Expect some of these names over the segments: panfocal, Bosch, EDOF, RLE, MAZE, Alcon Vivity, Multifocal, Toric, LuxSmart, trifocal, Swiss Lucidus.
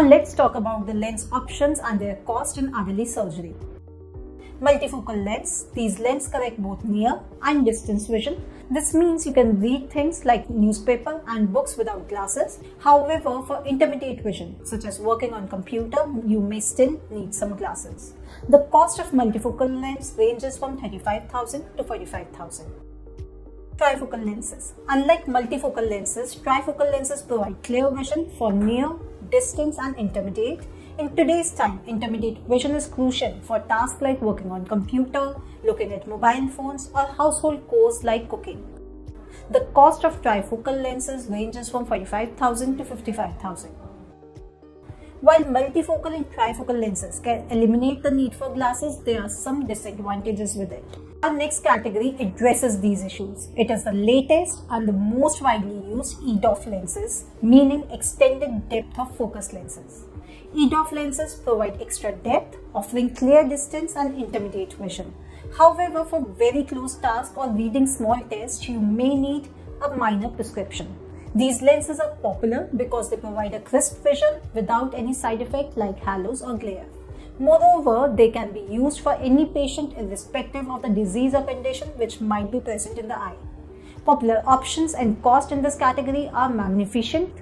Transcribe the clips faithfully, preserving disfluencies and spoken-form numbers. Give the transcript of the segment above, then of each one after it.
Now let's talk about the lens options and their cost in R L E surgery. Multifocal lens. These lenses correct both near and distance vision. This means you can read things like newspaper and books without glasses. However, for intermediate vision, such as working on computer, you may still need some glasses. The cost of multifocal lens ranges from thirty-five thousand to forty-five thousand. Trifocal lenses. Unlike multifocal lenses, trifocal lenses provide clear vision for near, distance and intermediate. In today's time, intermediate vision is crucial for tasks like working on computer, looking at mobile phones or household chores like cooking. The cost of trifocal lenses ranges from forty-five thousand to fifty-five thousand. While multifocal and trifocal lenses can eliminate the need for glasses, there are some disadvantages with it. Our next category addresses these issues. It is the latest and the most widely used E D O F lenses, meaning extended depth of focus lenses. E D O F lenses provide extra depth, offering clear distance and intermediate vision. However, for very close tasks or reading small text, you may need a minor prescription. These lenses are popular because they provide a crisp vision without any side effect like halos or glare. Moreover, they can be used for any patient irrespective of the disease or condition which might be present in the eye. Popular options and cost in this category are magnificent.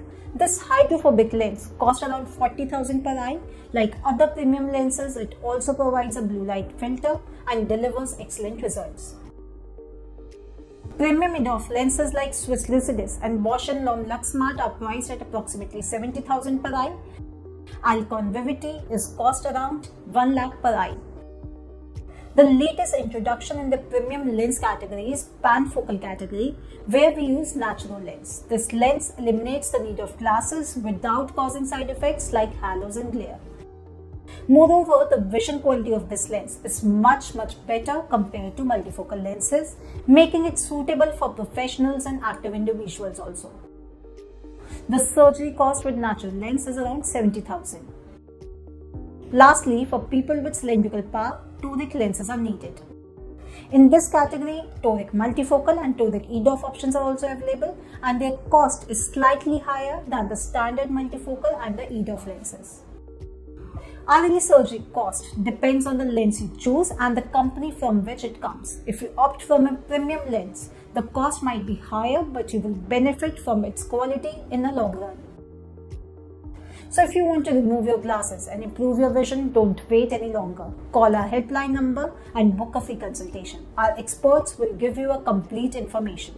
This hydrophobic lens costs around forty thousand dollars per eye. Like other premium lenses, it also provides a blue light filter and delivers excellent results. Premium E D O F lenses like Swiss Lucidus and Bosch and Lomb LuxSmart are priced at approximately seventy thousand dollars per eye. Alcon Vivity is cost around one lakh per eye. The latest introduction in the premium lens category is panfocal category, where we use natural lens. This lens eliminates the need of glasses without causing side effects like halos and glare. Moreover, the vision quality of this lens is much much better compared to multifocal lenses, making it suitable for professionals and active individuals also. The surgery cost with natural lens is around seventy thousand dollars. Lastly, for people with cylindrical power, toric lenses are needed. In this category, toric multifocal and toric E D O F options are also available, and their cost is slightly higher than the standard multifocal and the E D O F lenses. R L E surgery cost depends on the lens you choose and the company from which it comes. If you opt for a premium lens, the cost might be higher, but you will benefit from its quality in the long run. So if you want to remove your glasses and improve your vision, don't wait any longer. Call our helpline number and book a free consultation. Our experts will give you a complete information.